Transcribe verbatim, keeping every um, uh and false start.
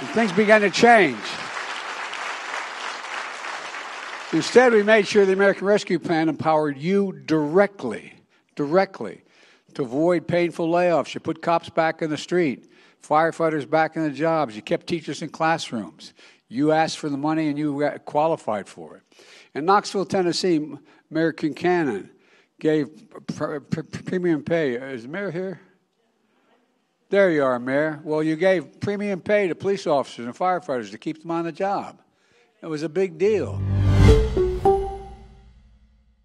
And things began to change. Instead, we made sure the American Rescue Plan empowered you directly, directly, to avoid painful layoffs. You put cops back in the street, firefighters back in the jobs. You kept teachers in classrooms. You asked for the money and you qualified for it. In Knoxville, Tennessee, Mayor Kincannon gave pr pr premium pay. Is the mayor here? There you are, Mayor. Well, you gave premium pay to police officers and firefighters to keep them on the job. It was a big deal.